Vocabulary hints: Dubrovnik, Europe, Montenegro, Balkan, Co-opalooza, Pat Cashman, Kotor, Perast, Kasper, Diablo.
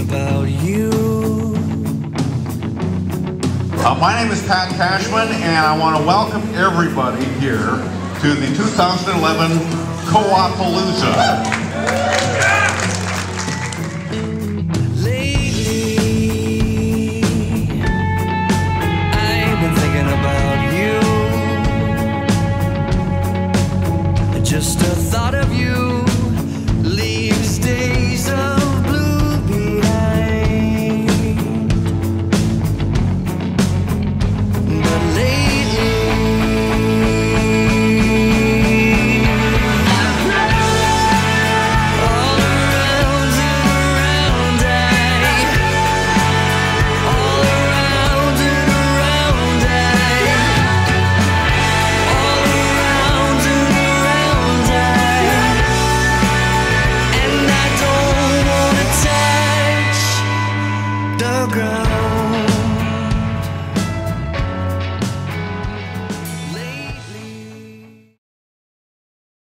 about you. My name is Pat Cashman, and I want to welcome everybody here to the 2011 Co-opalooza. Just a thought of you leaves days of blue behind. But lately, I've cried all around and around. The ground.